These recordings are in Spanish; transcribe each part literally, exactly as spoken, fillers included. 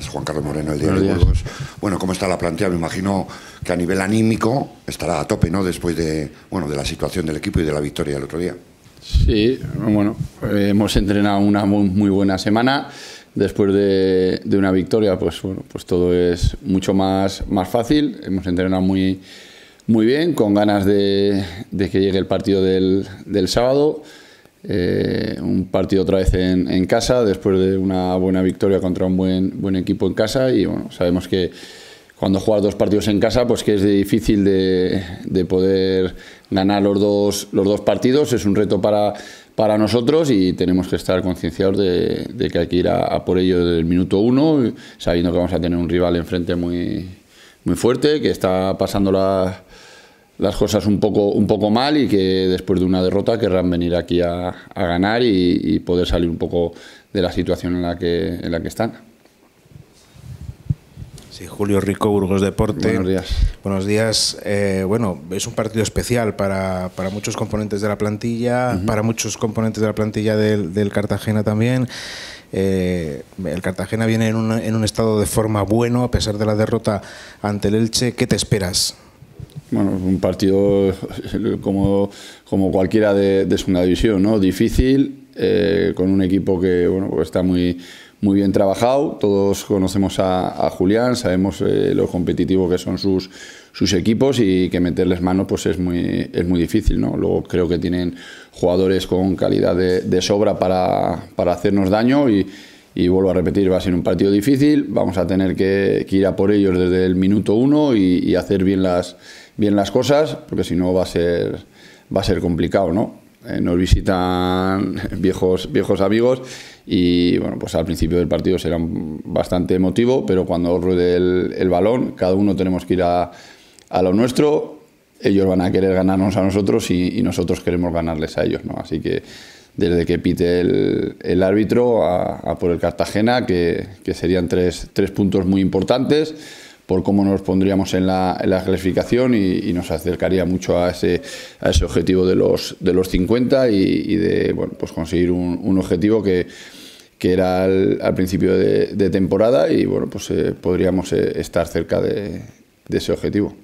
días, Juan Carlos Moreno, el día de Burgos. Bueno, ¿cómo está la plantilla? Me imagino que a nivel anímico estará a tope, ¿no? Después de, bueno, de la situación del equipo y de la victoria del otro día. Sí, bueno, hemos entrenado una muy, muy buena semana. Después de, de una victoria, pues bueno, pues todo es mucho más, más fácil. Hemos entrenado muy, muy bien, con ganas de, de que llegue el partido del, del sábado. Eh, un partido otra vez en, en casa, después de una buena victoria contra un buen, buen equipo en casa, y bueno, sabemos que cuando juegas dos partidos en casa, pues que es difícil de, de poder ganar los dos, los dos partidos. Es un reto para, para nosotros y tenemos que estar concienciados de, de que hay que ir a, a por ello desde el minuto uno, sabiendo que vamos a tener un rival enfrente muy, muy fuerte, que está pasando la... las cosas un poco, un poco mal, y que después de una derrota querrán venir aquí a, a ganar y, y poder salir un poco de la situación en la que, en la que están. Sí, Julio Rico, Burgos Deporte. Buenos días. Buenos días. Eh, bueno, es un partido especial para, para muchos componentes de la plantilla, uh-huh. para muchos componentes de la plantilla del, del Cartagena también. Eh, el Cartagena viene en un, en un estado de forma bueno, a pesar de la derrota ante el Elche. ¿Qué te esperas? Bueno, un partido como, como cualquiera de, de segunda división, ¿no? Difícil, eh, con un equipo que bueno, pues está muy, muy bien trabajado. Todos conocemos a, a Julián, sabemos eh, lo competitivo que son sus, sus equipos, y que meterles mano pues es muy, es muy difícil, ¿no? Luego creo que tienen jugadores con calidad de, de sobra para, para hacernos daño, y, y vuelvo a repetir, va a ser un partido difícil. Vamos a tener que, que ir a por ellos desde el minuto uno y, y hacer bien las... bien las cosas, porque si no va a ser va a ser complicado, ¿no? Eh, nos visitan viejos viejos amigos y bueno, pues al principio del partido será bastante emotivo, pero cuando ruede el, el balón, cada uno tenemos que ir a, a lo nuestro. Ellos van a querer ganarnos a nosotros y, y nosotros queremos ganarles a ellos, ¿no? Así que desde que pite el, el árbitro a, a por el Cartagena, que, que serían tres, tres puntos muy importantes, por cómo nos pondríamos en la, en la clasificación, y, y nos acercaría mucho a ese, a ese objetivo de los, de los cincuenta y, y de bueno, pues conseguir un, un objetivo que, que era al, al principio de, de temporada, y bueno, pues eh, podríamos estar cerca de, de ese objetivo.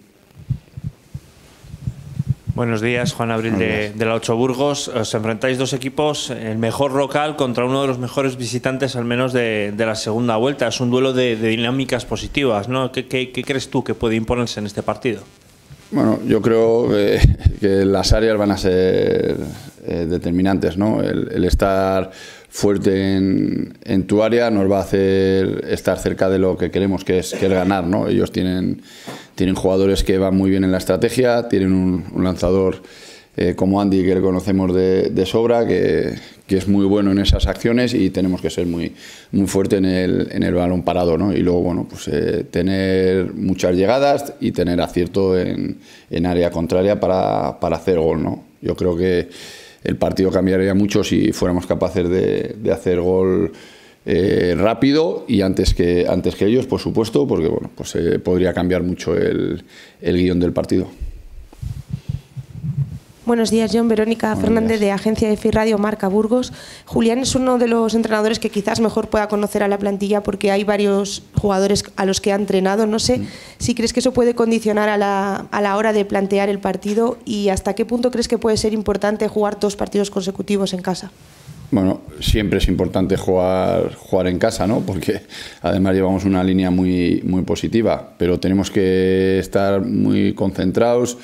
Buenos días, Juan Abril de, de la Ocho Burgos. Os enfrentáis dos equipos, el mejor local contra uno de los mejores visitantes, al menos de, de la segunda vuelta. Es un duelo de, de dinámicas positivas, ¿no? ¿Qué, qué, qué crees tú que puede imponerse en este partido? Bueno, yo creo que, que las áreas van a ser eh, determinantes, ¿no? El, el estar fuerte en, en tu área nos va a hacer estar cerca de lo que queremos, que es, que es ganar, ¿no? Ellos tienen... Tienen jugadores que van muy bien en la estrategia, tienen un, un lanzador eh, como Andy, que le conocemos de, de sobra, que, que es muy bueno en esas acciones, y tenemos que ser muy, muy fuerte en el, en el balón parado, ¿no? Y luego, bueno, pues eh, tener muchas llegadas y tener acierto en, en área contraria para, para hacer gol, ¿no? Yo creo que el partido cambiaría mucho si fuéramos capaces de, de hacer gol Eh, rápido y antes que, antes que ellos, por supuesto, porque bueno, pues eh, podría cambiar mucho el, el guión del partido. Buenos días, Jon. Verónica Buenos Fernández días. de Agencia EFE Radio Marca Burgos. Julián es uno de los entrenadores que quizás mejor pueda conocer a la plantilla, porque hay varios jugadores a los que ha entrenado. No sé mm. si crees que eso puede condicionar a la, a la hora de plantear el partido, y hasta qué punto crees que puede ser importante jugar dos partidos consecutivos en casa. Bueno, siempre es importante jugar, jugar en casa, ¿no? Porque además llevamos una línea muy, muy positiva, pero tenemos que estar muy concentrados,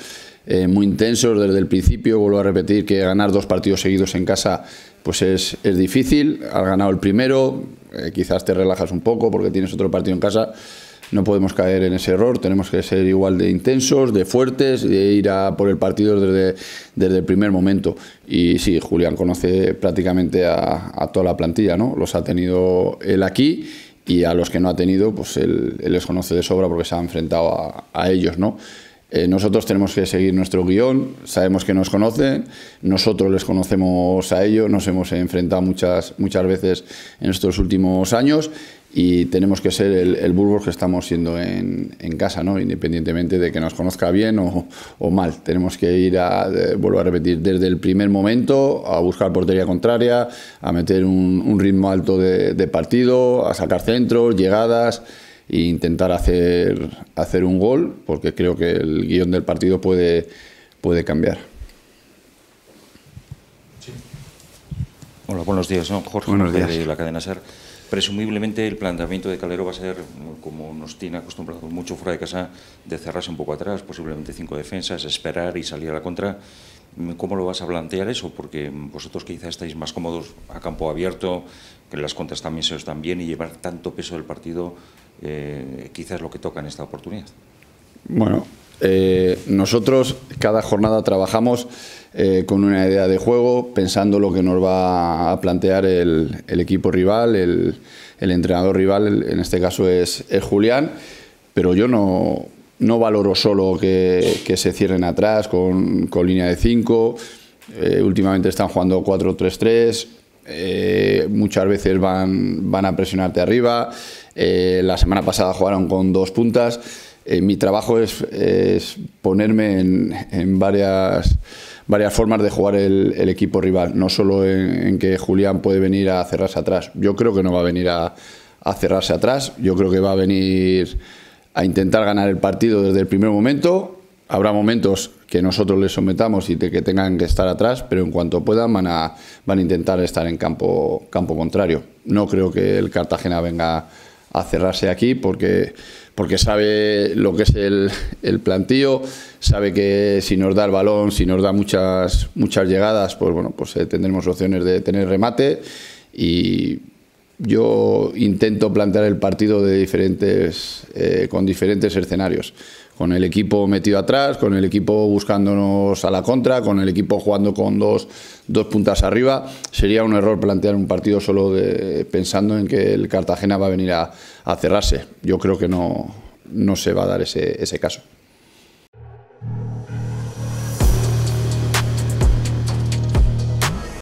eh, muy intensos desde el principio. Vuelvo a repetir que ganar dos partidos seguidos en casa pues es, es difícil. Has ganado el primero, eh, quizás te relajas un poco porque tienes otro partido en casa. No podemos caer en ese error, tenemos que ser igual de intensos, de fuertes, de ir a por el partido desde, desde el primer momento. Y sí, Julián conoce prácticamente a, a toda la plantilla, ¿no? Los ha tenido él aquí, y a los que no ha tenido, pues él, él les conoce de sobra porque se ha enfrentado a, a ellos, ¿no? Eh, nosotros tenemos que seguir nuestro guión, sabemos que nos conocen, nosotros les conocemos a ellos, nos hemos enfrentado muchas, muchas veces en estos últimos años y tenemos que ser el, el Burgos que estamos siendo en, en casa, ¿no? Independientemente de que nos conozca bien o, o mal. Tenemos que ir, a, eh, vuelvo a repetir, desde el primer momento a buscar portería contraria, a meter un, un ritmo alto de, de partido, a sacar centros, llegadas e intentar hacer, hacer un gol, porque creo que el guión del partido puede, puede cambiar. Sí. Hola, buenos días, ¿no? Jorge, buenos días. De la cadena S E R. Presumiblemente el planteamiento de Calero va a ser, como nos tiene acostumbrados mucho fuera de casa, de cerrarse un poco atrás, posiblemente cinco defensas, esperar y salir a la contra. ¿Cómo lo vas a plantear eso? Porque vosotros quizá estáis más cómodos a campo abierto, que las contras también se os dan bien y llevar tanto peso del partido eh, quizás es lo que toca en esta oportunidad. Bueno, eh, nosotros cada jornada trabajamos Eh, con una idea de juego, pensando lo que nos va a plantear el, el equipo rival, el, el entrenador rival, el, en este caso es, es Julián, pero yo no, no valoro solo que, que se cierren atrás con, con línea de cinco, eh, últimamente están jugando cuatro tres tres, eh, muchas veces van, van a presionarte arriba, eh, la semana pasada jugaron con dos puntas, eh, mi trabajo es, es ponerme en, en varias... varias formas de jugar el, el equipo rival, no solo en, en que Julián puede venir a cerrarse atrás. Yo creo que no va a venir a, a cerrarse atrás, yo creo que va a venir a intentar ganar el partido desde el primer momento. Habrá momentos que nosotros les sometamos y te, que tengan que estar atrás, pero en cuanto puedan van a, van a intentar estar en campo, campo contrario. No creo que el Cartagena venga a cerrarse aquí porque, porque sabe lo que es el, el plantío, sabe que si nos da el balón, si nos da muchas, muchas llegadas, pues bueno, pues tendremos opciones de tener remate y yo intento plantear el partido de diferentes, eh, con diferentes escenarios, con el equipo metido atrás, con el equipo buscándonos a la contra, con el equipo jugando con dos, dos puntas arriba. Sería un error plantear un partido solo de, pensando en que el Cartagena va a venir a, a cerrarse. Yo creo que no, no se va a dar ese, ese caso.